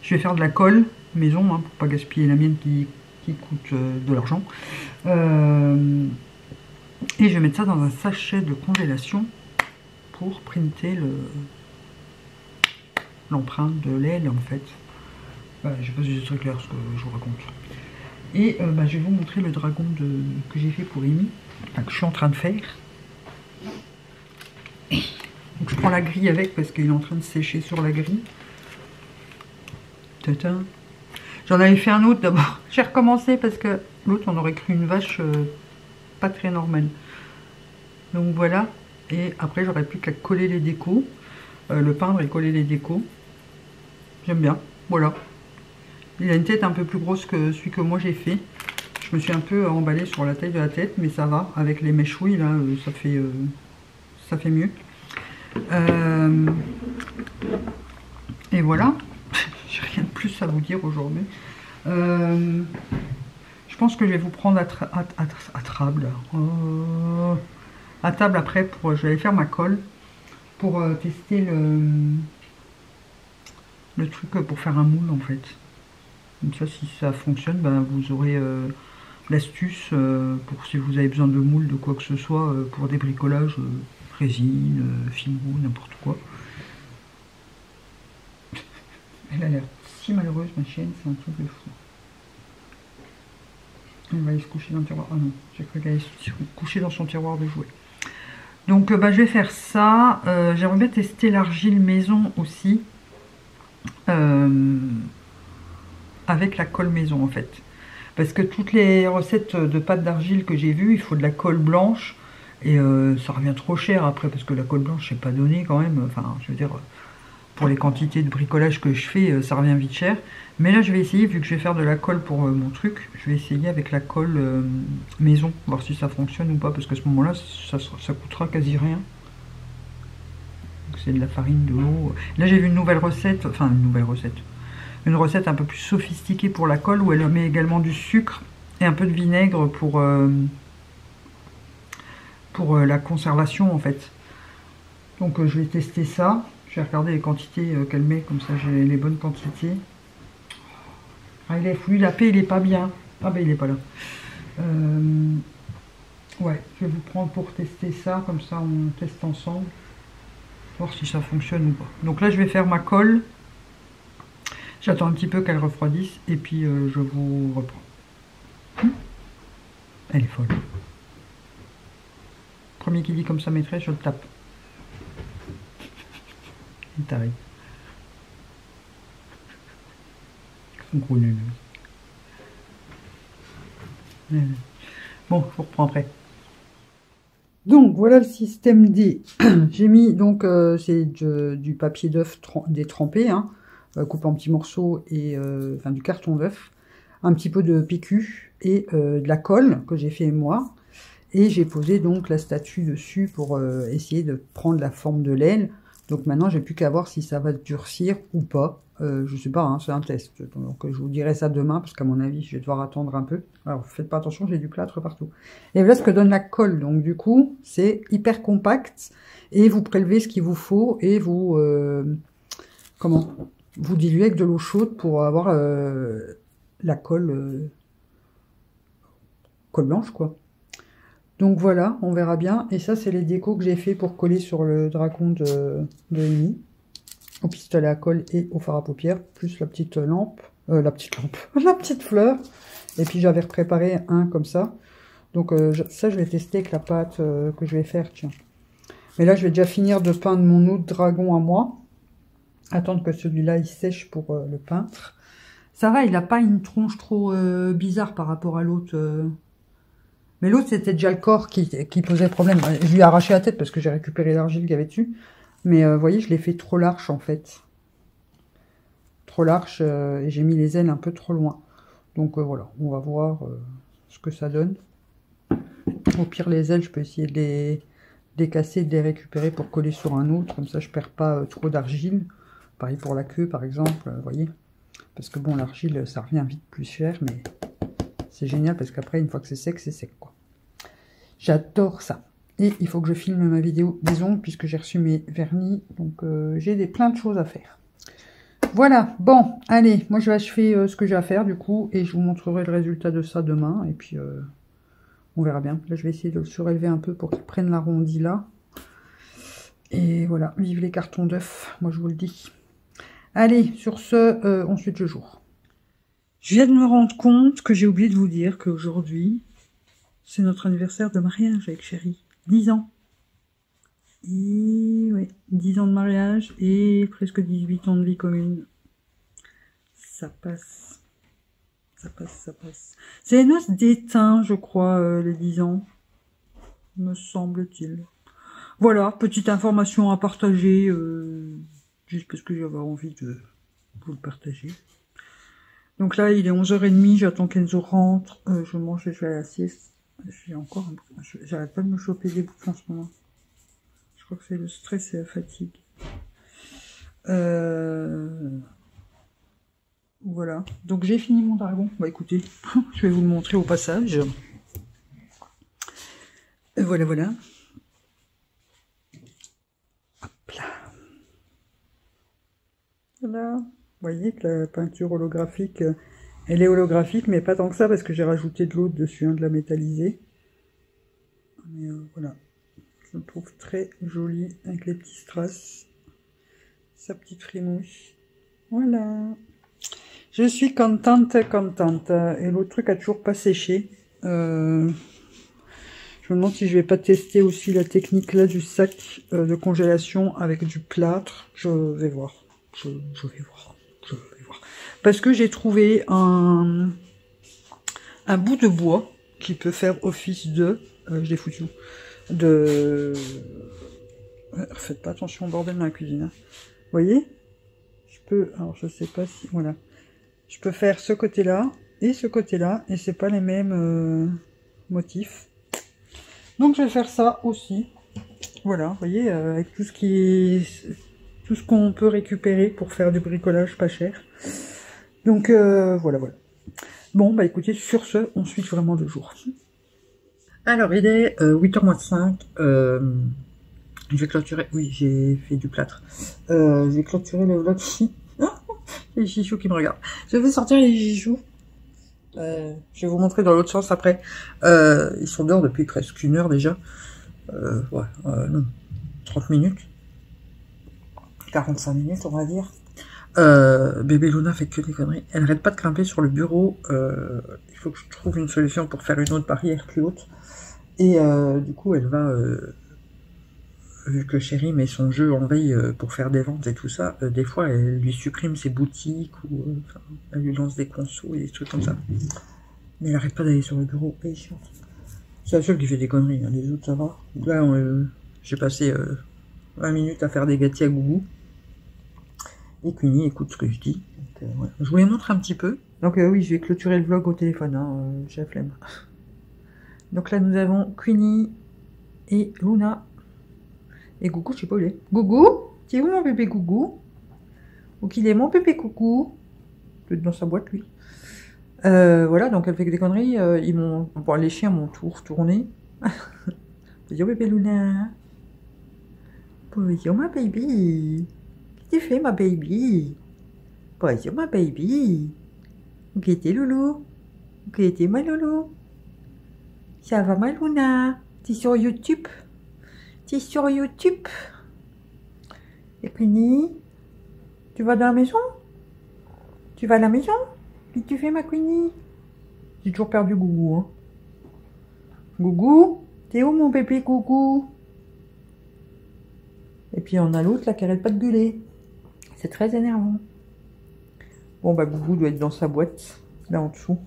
Je vais faire de la colle maison, hein, pour pas gaspiller la mienne qui, qui coûte euh, de l'argent. Euh... Et je vais mettre ça dans un sachet de congélation pour printer le l'empreinte de l'aile, en fait. Bah, j'ai pas eu de truc clair ce que je vous raconte. Et euh, bah, je vais vous montrer le dragon de, que j'ai fait pour Amy, enfin, que je suis en train de faire. Donc je prends la grille avec parce qu'il est en train de sécher sur la grille. J'en avais fait un autre d'abord. J'ai recommencé parce que l'autre, on aurait cru une vache... Euh, pas très normal. Donc voilà, et après j'aurais plus qu'à coller les décos, euh, le peindre et coller les décos. J'aime bien, voilà. Il a une tête un peu plus grosse que celui que moi j'ai fait. Je me suis un peu emballée sur la taille de la tête, mais ça va, avec les méchouilles là, euh, ça fait euh, ça fait mieux. Euh, et voilà, j'ai rien de plus à vous dire aujourd'hui. Euh, Je pense que je vais vous prendre à, tra à, à, à table. Euh, à table après, pour, je vais aller faire ma colle pour euh, tester le, le truc pour faire un moule en fait. Comme ça, si ça fonctionne, ben, vous aurez euh, l'astuce euh, pour si vous avez besoin de moules, de quoi que ce soit, euh, pour des bricolages, euh, résine, euh, fibro, n'importe quoi. Elle a l'air si malheureuse, ma chienne, c'est un truc de fou. Elle va aller se coucher dans le tiroir. Ah non, j'ai cru qu'elle allait se coucher dans son tiroir de jouets. Donc, euh, bah, je vais faire ça. Euh, J'aimerais bien tester l'argile maison aussi. Euh, avec la colle maison, en fait. Parce que toutes les recettes de pâte d'argile que j'ai vues, il faut de la colle blanche. Et euh, ça revient trop cher après, parce que la colle blanche, c'est pas donné quand même. Enfin, je veux dire, pour les quantités de bricolage que je fais, ça revient vite cher. Mais là, je vais essayer, vu que je vais faire de la colle pour euh, mon truc, je vais essayer avec la colle euh, maison, voir si ça fonctionne ou pas, parce qu'à ce moment-là, ça, ça, ça coûtera quasi rien. C'est de la farine, de l'eau. Là, j'ai vu une nouvelle recette, enfin une nouvelle recette, une recette un peu plus sophistiquée pour la colle, où elle met également du sucre et un peu de vinaigre pour, euh, pour euh, la conservation, en fait. Donc, euh, je vais tester ça. Je vais regarder les quantités euh, qu'elle met, comme ça, j'ai les bonnes quantités. Ah, il est fou, la paix, il est pas bien. Ah ben il est pas là. Euh, ouais, je vais vous prendre pour tester ça, comme ça on teste ensemble. Voir si ça fonctionne ou pas. Donc là je vais faire ma colle. J'attends un petit peu qu'elle refroidisse et puis euh, je vous reprends. Hum, elle est folle. Premier qui dit comme ça maîtresse, je le tape. Il t'arrive. Bon, je vous reprends après. Donc voilà le système des. J'ai mis donc euh, c'est du papier d'œuf détrempé, hein, euh, coupé en petits morceaux, et euh, enfin du carton d'œuf, un petit peu de P Q et euh, de la colle que j'ai fait moi. Et j'ai posé donc la statue dessus pour euh, essayer de prendre la forme de l'aile. Donc maintenant, j'ai plus qu'à voir si ça va durcir ou pas. Euh, je sais pas, hein, c'est un test. Donc je vous dirai ça demain, parce qu'à mon avis, je vais devoir attendre un peu. Alors faites pas attention, j'ai du plâtre partout. Et voilà ce que donne la colle. Donc du coup, c'est hyper compact. Et vous prélevez ce qu'il vous faut et vous, euh, comment, vous diluez avec de l'eau chaude pour avoir euh, la colle, euh, colle blanche, quoi. Donc voilà, on verra bien. Et ça, c'est les décos que j'ai fait pour coller sur le dracon de, de Amy. Au pistolet à colle et au fard à paupières. Plus la petite lampe. Euh, la petite lampe. La petite fleur. Et puis j'avais préparé un comme ça. Donc euh, ça, je vais tester avec la pâte euh, que je vais faire. Tiens. Mais là, je vais déjà finir de peindre mon autre dragon à moi. Attendre que celui-là, il sèche pour euh, le peintre. Ça va, il n'a pas une tronche trop euh, bizarre par rapport à l'autre... Euh... Mais l'autre, c'était déjà le corps qui, qui posait problème. Je lui ai arraché la tête parce que j'ai récupéré l'argile qu'il y avait dessus. Mais vous euh, voyez, je l'ai fait trop large, en fait. Trop large, euh, et j'ai mis les ailes un peu trop loin. Donc euh, voilà, on va voir euh, ce que ça donne. Au pire, les ailes, je peux essayer de les, de les casser, de les récupérer pour coller sur un autre. Comme ça, je perds pas euh, trop d'argile. Pareil pour la queue, par exemple, vous euh, voyez. Parce que bon, l'argile, ça revient vite plus cher, mais... C'est génial parce qu'après, une fois que c'est sec, c'est sec, quoi. J'adore ça. Et il faut que je filme ma vidéo des ongles puisque j'ai reçu mes vernis. Donc, euh, j'ai des plein de choses à faire. Voilà. Bon, allez. Moi, je vais achever euh, ce que j'ai à faire, du coup. Et je vous montrerai le résultat de ça demain. Et puis, euh, on verra bien. Là, je vais essayer de le surélever un peu pour qu'il prenne l'arrondi, là. Et voilà. Vive les cartons d'œufs. Moi, je vous le dis. Allez, sur ce, euh, on suit le jour. Je viens de me rendre compte que j'ai oublié de vous dire qu'aujourd'hui, c'est notre anniversaire de mariage avec chérie. dix ans. Et ouais, dix ans de mariage et presque dix-huit ans de vie commune. Ça passe. Ça passe, ça passe. C'est les noces d'étain, je crois, euh, les dix ans. Me semble-t-il. Voilà, petite information à partager. Euh, juste parce que j'avais envie de vous le partager. Donc là, il est onze heures trente, j'attends qu'Enzo rentre, euh, je mange et je vais à la sieste. J'ai encore un bouquin, j'arrête pas de me choper des bouquins en ce moment. Je crois que c'est le stress et la fatigue. Euh... Voilà, donc j'ai fini mon dragon. Bah écoutez, je vais vous le montrer au passage. Et voilà, voilà. Hop là. Voilà. Vous voyez que la peinture holographique, elle est holographique, mais pas tant que ça, parce que j'ai rajouté de l'autre dessus, hein, de la métallisée. Mais euh, voilà, je le trouve très joli, avec les petits strass, sa petite rimousse. Voilà. Je suis contente, contente. Et l'autre truc a toujours pas séché. Euh, je me demande si je vais pas tester aussi la technique là du sac euh, de congélation avec du plâtre. Je vais voir. Je, je vais voir. Je vais voir. Parce que j'ai trouvé un, un bout de bois qui peut faire office de... Euh, je l'ai foutu. De... Ouais, faites pas attention au bordel dans la cuisine. Hein. Vous voyez? Je peux... Alors, je sais pas si... Voilà. Je peux faire ce côté-là et ce côté-là. Et c'est pas les mêmes euh, motifs. Donc, je vais faire ça aussi. Voilà. Vous voyez, euh, avec tout ce qui... Tout ce qu'on peut récupérer pour faire du bricolage pas cher. Donc euh, voilà, voilà. Bon, bah écoutez, sur ce, on suit vraiment le jour. Alors, il est euh, huit heures moins cinq. Euh, je vais clôturer... Oui, j'ai fait du plâtre. Euh, je vais clôturer le vlog. Les chichous qui me regardent. Je vais sortir les chichous. Euh, je vais vous montrer dans l'autre sens après. Euh, ils sont dehors depuis presque une heure déjà. Euh, ouais, euh, non. trente minutes. quarante-cinq minutes, on va dire. Euh, bébé Luna fait que des conneries. Elle n'arrête pas de grimper sur le bureau. Euh, il faut que je trouve une solution pour faire une autre barrière plus haute. Et euh, du coup, elle va... Euh, vu que chérie met son jeu en veille euh, pour faire des ventes et tout ça, euh, des fois, elle lui supprime ses boutiques ou euh, enfin, elle lui lance des consos et des trucs comme ça. Mais elle n'arrête pas d'aller sur le bureau. C'est la seule qui fait des conneries. Hein. Les autres, ça va. Là, euh, j'ai passé euh, vingt minutes à faire des gâtis à gougou. et Cuny écoute ce que je dis. Donc, euh, ouais. Je vous les montre un petit peu. Donc euh, oui, je vais clôturer le vlog au téléphone, hein, euh, j'ai la flemme. Donc là, nous avons Cuny et Luna. Et Gougou, je sais pas où il est. Gougou, t'es où mon bébé Gougou? Où qu'il est mon bébé Gougou? Peut-être dans sa boîte, lui. Euh, voilà, donc elle fait que des conneries. Euh, ils m'ont, bon, les chiens m'ont tout retourné. Bonjour bébé Luna. Bonjour ma baby. Qu'est-ce que tu fais ma baby? Bonjour ma baby. Où était Loulou? Où était ma Loulou? Ça va ma Luna? T'es sur YouTube? T'es sur YouTube? Et Queenie, tu vas dans la maison? Tu vas à la maison? Qu'est-ce que tu fais ma Queenie? J'ai toujours perdu Gougou, hein. Gougou, t'es où mon bébé Gougou? Et puis on a l'autre là qui arrête pas de gueuler. C'est très énervant. Bon bah Gougou doit être dans sa boîte, là en dessous.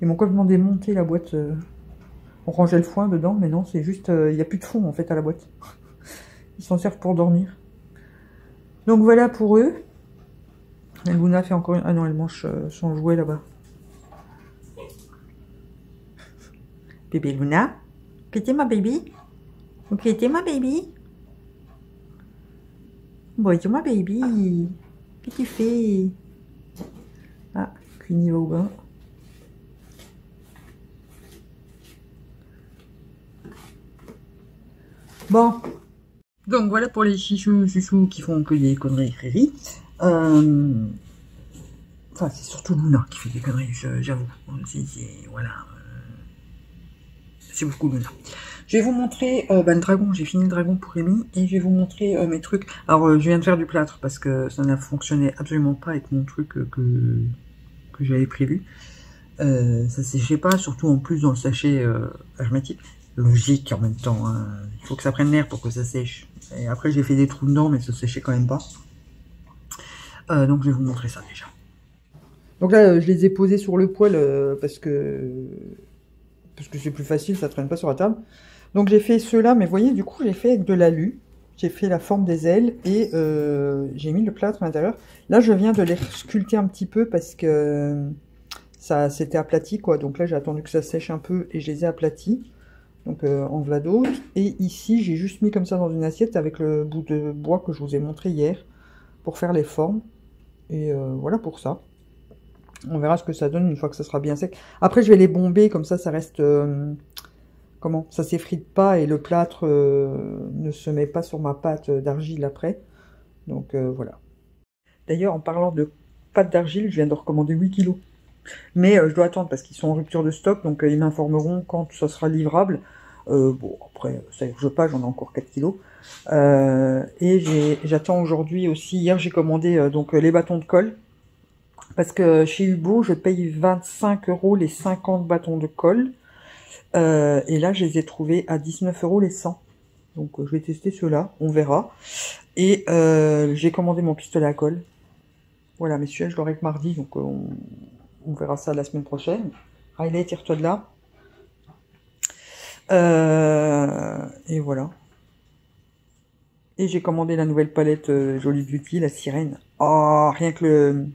Ils m'ont complètement démonté la boîte. Euh... On rangeait le foin dedans, mais non, c'est juste, il euh, n'y a plus de fond en fait à la boîte. Ils s'en servent pour dormir. Donc voilà pour eux. Et Luna fait encore une... Ah non, elle mange euh, son jouet là-bas. Bébé Luna. Qui était ma baby? Qui était ma baby? Bonjour ma baby. Qu'est-ce que tu fais? Ah, Cuny va au bain. Bon, donc voilà pour les chichous, chichous qui font que des conneries et euh... Enfin, c'est surtout Luna qui fait des conneries, j'avoue. Voilà. C'est beaucoup Luna. Je vais vous montrer euh, bah, le dragon, j'ai fini le dragon pour Amy, et je vais vous montrer euh, mes trucs. Alors, euh, je viens de faire du plâtre parce que ça n'a fonctionné absolument pas avec mon truc euh, que, que j'avais prévu. Euh, ça ne séchait pas, surtout en plus dans le sachet euh, hermétique. Logique en même temps, hein. Il faut que ça prenne l'air pour que ça sèche. Et après j'ai fait des trous dedans mais ça séchait quand même pas. Euh, donc je vais vous montrer ça déjà. Donc là je les ai posés sur le poêle euh, parce que parce que c'est plus facile, ça traîne pas sur la table. Donc j'ai fait ceux-là, mais vous voyez du coup j'ai fait de l'alu, j'ai fait la forme des ailes et euh, j'ai mis le plâtre à l'intérieur. Là je viens de les sculpter un petit peu parce que ça c'était aplati quoi. Donc là j'ai attendu que ça sèche un peu et je les ai aplatis. Donc euh, en voilà d'autres. Et ici, j'ai juste mis comme ça dans une assiette avec le bout de bois que je vous ai montré hier pour faire les formes. Et euh, voilà pour ça. On verra ce que ça donne une fois que ça sera bien sec. Après, je vais les bomber, comme ça, ça reste... Euh, comment? Ça s'effrite pas et le plâtre euh, ne se met pas sur ma pâte d'argile après. Donc euh, voilà. D'ailleurs, en parlant de pâte d'argile, je viens de recommander huit kilos. Mais euh, je dois attendre parce qu'ils sont en rupture de stock, donc euh, ils m'informeront quand ça sera livrable. Euh, bon, après, ça y est, je pas, j'en ai encore quatre kilos. Euh, et j'attends aujourd'hui aussi, hier j'ai commandé euh, donc les bâtons de colle. Parce que chez Hubo, je paye vingt-cinq euros les cinquante bâtons de colle. Euh, et là, je les ai trouvés à dix-neuf euros les cent. Donc euh, je vais tester ceux-là, on verra. Et euh, j'ai commandé mon pistolet à colle. Voilà, mais celui-là, je l'aurai que mardi, donc euh, on... on verra ça la semaine prochaine. Riley, tire-toi de là. Euh, et voilà. Et j'ai commandé la nouvelle palette euh, Jolie Duty, la sirène. Oh, rien que le,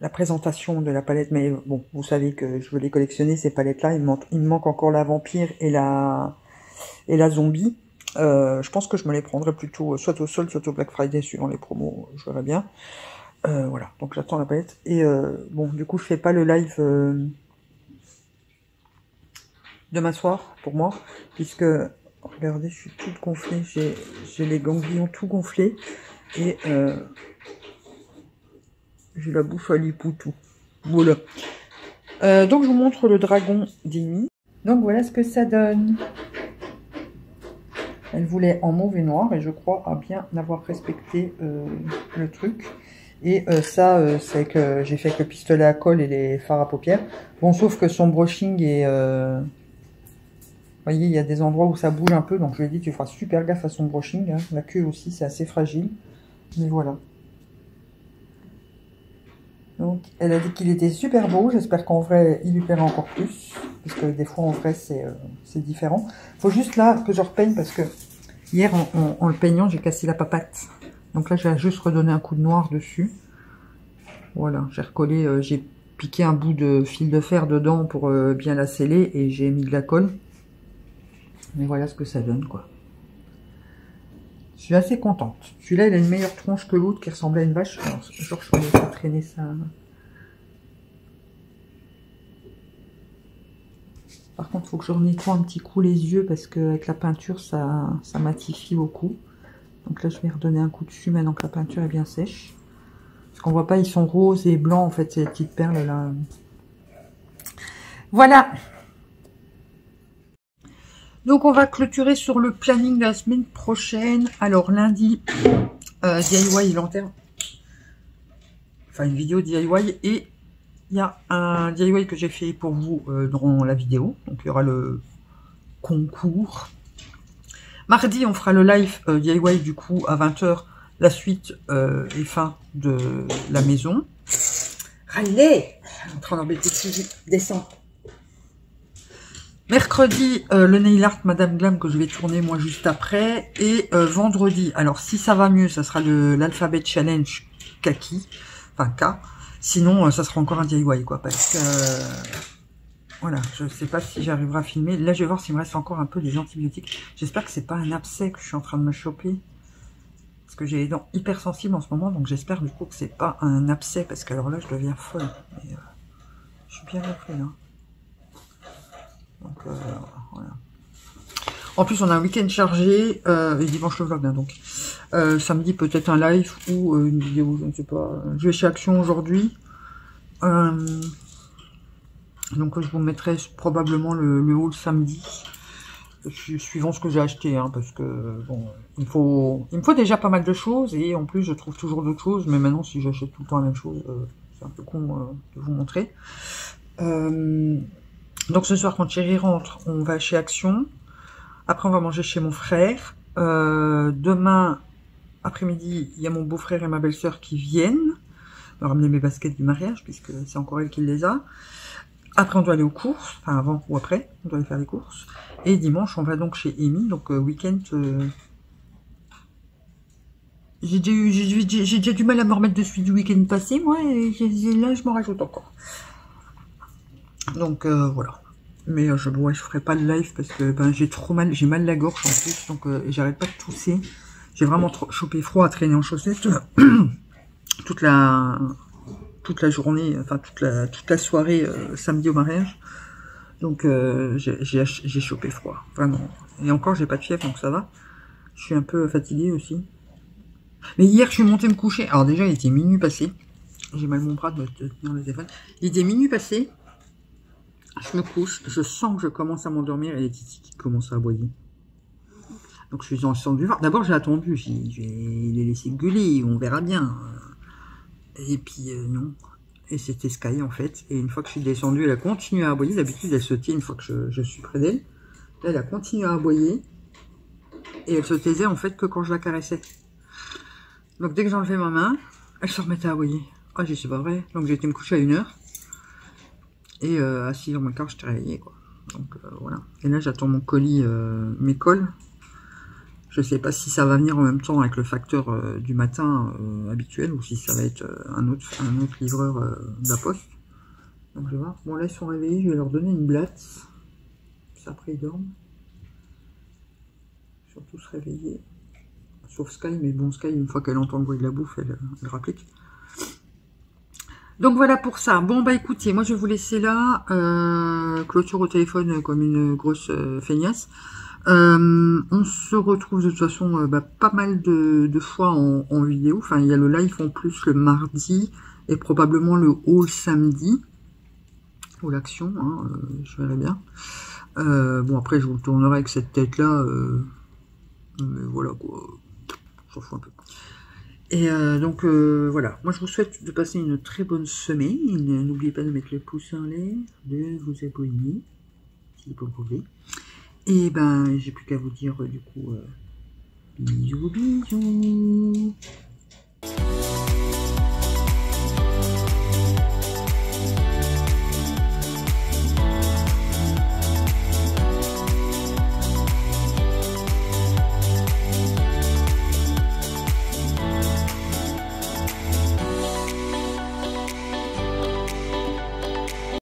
la présentation de la palette. Mais bon, vous savez que je veux les collectionner, ces palettes-là. Il, il me manque encore la vampire et la, et la zombie. Euh, je pense que je me les prendrai plutôt soit au sol, soit au Black Friday, suivant les promos. Je verrai bien. Euh, voilà, donc j'attends la palette. Et euh, bon, du coup, je fais pas le live euh, demain soir, pour moi, puisque, regardez, je suis toute gonflée, j'ai les ganglions tout gonflés, et euh, j'ai la bouffe à l'ipoutou. Voilà. Euh, donc, je vous montre le dragon d'Amy. Donc, voilà ce que ça donne. Elle voulait en mauve et noir, et je crois à bien avoir respecté euh, le truc. Et euh, ça, euh, c'est que j'ai fait avec le pistolet à colle et les fards à paupières. Bon, sauf que son brushing est... Euh... Vous voyez, il y a des endroits où ça bouge un peu. Donc, je lui ai dit, tu feras super gaffe à son brushing. Hein. La queue aussi, c'est assez fragile. Mais voilà. Donc, elle a dit qu'il était super beau. J'espère qu'en vrai, il lui plaira encore plus. Parce que des fois, en vrai, c'est euh, c'est différent. Faut juste là que je repeigne parce que hier, en, en, en le peignant, j'ai cassé la papate. Donc là, j'ai juste redonné un coup de noir dessus. Voilà, j'ai recollé, euh, j'ai piqué un bout de fil de fer dedans pour euh, bien la sceller et j'ai mis de la colle. Mais voilà ce que ça donne, quoi. Je suis assez contente. Celui-là, il a une meilleure tronche que l'autre qui ressemblait à une vache. Alors, genre, je vais pas traîner ça. Par contre, il faut que je nettoie un petit coup les yeux parce qu'avec la peinture, ça, ça matifie beaucoup. Donc là, je vais redonner un coup dessus maintenant que la peinture est bien sèche. Parce qu'on voit pas, ils sont roses et blancs, en fait, ces petites perles là. Voilà. Donc, on va clôturer sur le planning de la semaine prochaine. Alors, lundi, euh, D I Y et lanterne. Enfin, une vidéo D I Y et... il y a un D I Y que j'ai fait pour vous euh, dans la vidéo. Donc, il y aura le concours. Mardi, on fera le live euh, D I Y, du coup, à vingt heures. La suite euh, et fin de la maison. Allez, je suis en train d'embêter Suzy. Descends. Mercredi, euh, le nail art Madame Glam que je vais tourner, moi, juste après. Et euh, vendredi, alors, si ça va mieux, ça sera l'Alphabet Challenge Kaki. Enfin, K. Sinon, ça sera encore un D I Y, quoi, parce que... Euh, voilà, je ne sais pas si j'arriverai à filmer. Là, je vais voir s'il me reste encore un peu des antibiotiques. J'espère que c'est pas un abcès que je suis en train de me choper. Parce que j'ai les dents hypersensibles en ce moment, donc j'espère, du coup, que c'est pas un abcès, parce que alors là, je deviens folle. Mais, euh, je suis bien gonflée, là. Donc, euh, voilà. En plus, on a un week-end chargé, euh, et dimanche le vlog, hein, donc... Euh, samedi, peut-être un live ou euh, une vidéo, je ne sais pas. Je vais chez Action aujourd'hui. Euh, donc, euh, je vous mettrai probablement le, le haul samedi, suivant ce que j'ai acheté. Hein, parce que, bon, il me, faut, il me faut déjà pas mal de choses. Et en plus, je trouve toujours d'autres choses. Mais maintenant, si j'achète tout le temps la même chose, euh, c'est un peu con euh, de vous montrer. Euh, donc, ce soir, quand Chérie rentre, on va chez Action. Après, on va manger chez mon frère. Euh, demain... après-midi, il y a mon beau-frère et ma belle-sœur qui viennent me ramener mes baskets du mariage, puisque c'est encore elle qui les a. Après, on doit aller aux courses, enfin avant ou après, on doit aller faire les courses. Et dimanche, on va donc chez Amy, donc euh, week-end... Euh... J'ai déjà, déjà du mal à me remettre de suite du week-end passé, moi, et là, je m'en rajoute encore. Donc, euh, voilà. Mais euh, je ne ouais, je ferai pas de live, parce que ben, j'ai trop mal, j'ai mal la gorge en plus, donc euh, j'arrête pas de tousser. J'ai vraiment trop chopé froid à traîner en chaussettes toute la toute la journée, enfin toute la toute la soirée euh, samedi au mariage. Donc euh, j'ai chopé froid, vraiment. Et encore, j'ai pas de fièvre, donc ça va. Je suis un peu fatiguée aussi. Mais hier, je suis montée me coucher. Alors déjà, il était minuit passé. J'ai mal mon bras de tenir le téléphone. Il était minuit passé. Je me couche, je sens que je commence à m'endormir et les titis qui commencent à aboyer. Donc, je suis descendue voir. D'abord, j'ai attendu. J'ai les laissé gueuler. On verra bien. Et puis, euh, non. Et c'était Sky, en fait. Et une fois que je suis descendue, elle a continué à aboyer. D'habitude, elle se tient une fois que je, je suis près d'elle. Là, elle a continué à aboyer. Et elle se taisait, en fait, que quand je la caressais. Donc, dès que j'enlevais ma main, elle se remettait à aboyer. Ah, je sais pas vrai. Donc, j'ai été me coucher à une heure. Et euh, à six heures moins le quart, j'étais réveillée, quoi. Donc, euh, voilà. Et là, j'attends mon colis, euh, mes cols. Je ne sais pas si ça va venir en même temps avec le facteur euh, du matin euh, habituel ou si ça va être euh, un, autre, un autre livreur euh, de la poste. Donc je vais voir. Bon là ils sont réveillés, je vais leur donner une blatte. Puis après ils dorment. Ils sont tous réveillés. Sauf Sky, mais bon Sky, une fois qu'elle entend le bruit de la bouffe, elle, elle rapplique. Donc voilà pour ça. Bon bah écoutez, moi je vais vous laisser là. Euh, clôture au téléphone comme une grosse euh, feignasse. Euh, on se retrouve de toute façon euh, bah, pas mal de, de fois en, en vidéo. Enfin, il y a le live en plus le mardi et probablement le haul samedi ou l'action. Hein, euh, je verrai bien. Euh, bon, après, je vous le tournerai avec cette tête-là. Euh, mais voilà quoi. J'en fous un peu. Et euh, donc euh, voilà. Moi, je vous souhaite de passer une très bonne semaine. N'oubliez pas de mettre le pouce en l'air, de vous abonner si vous pouvez. Et ben, j'ai plus qu'à vous dire, euh, du coup, euh, bisous, bisous.